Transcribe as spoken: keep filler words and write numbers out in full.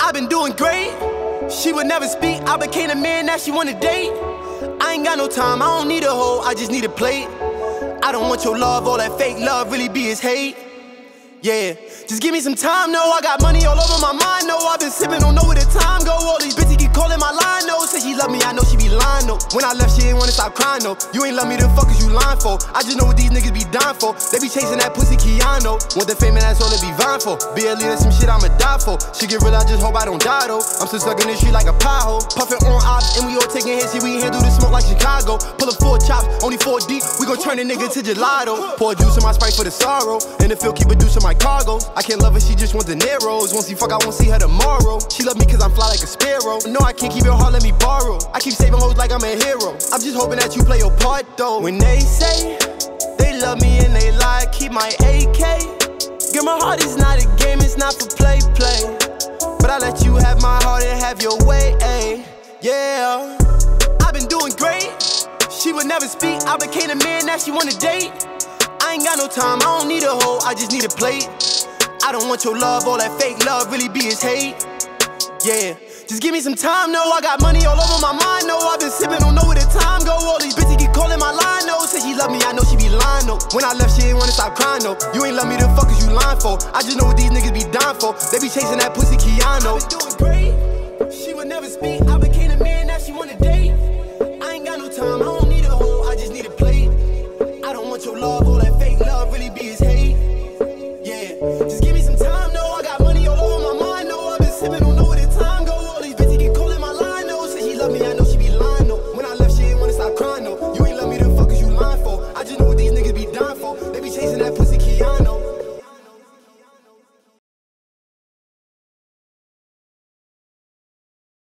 I've been doing great. She would never speak. I became a man that she wanna date. I ain't got no time, I don't need a hoe, I just need a plate. I don't want your love, all that fake love really be his hate. Yeah, just give me some time, no, I got money all over my mind, no, I've been sipping, don't know where the time go. All these bitches keep calling my line, no, say she love me, I know she be lying, no. When I left, she ain't wanna stop crying, no. You ain't love me, the fuck is you lying for? I just know what these niggas be dying for. They be chasing that pussy Keanu. Want the fame and that's all they be vying for. Be a leader, some shit I'ma die for. She get real, I just hope I don't die though. I'm still stuck in this shit like a pothole. Puffin' on ops, and we all taking hits, shit, we handle the smoke like Chicago. Pull up four chops, only four deep, we gon' turn a nigga to gelato. Pour juice in my Sprite for the sorrow, and the field keep a deuce in my cargo. I can't love her, she just wants the Nero's. Once you fuck, I won't see her tomorrow. She love me cause I'm fly like a sparrow. No, I can't keep your heart, let me borrow. I keep saving hoes like I'm a hero. I'm just hoping that you play your part though. When they say they love me and they lie, keep my A K. Girl, my heart is not a game, it's not for play, play. But I let you have my heart and have your way, ayy. Yeah, I've been doing great. She would never speak, I became a man that she wanna date. I ain't got no time, I don't need a hoe, I just need a plate. I don't want your love, all that fake love really be his hate. Yeah, just give me some time, no, I got money all over my mind, no, I've been sipping, don't know where the time go. All these bitches keep calling my line, no, say she love me, I know she be lying, no. When I left, she ain't wanna stop crying, no. You ain't love me, the fuck is you lying for? I just know what these niggas be dying for. They be chasing that pussy Keanu. I've been doing great, she would never speak, I became a man that she wanna date. I ain't got no time, I don't need a hoe, I just need a plate. I don't want your love, all that fake love really be his hate. Yeah, just give me some time, no, I got money all over my mind, no, I've been sipping, don't know where the time go. All these bitches keep calling my line, no, say she love me, I know she be lying, no. When I left, she ain't wanna stop crying, no. You ain't love me, the fuck is you lying for? I just know what these niggas be dying for. They be chasing that pussy.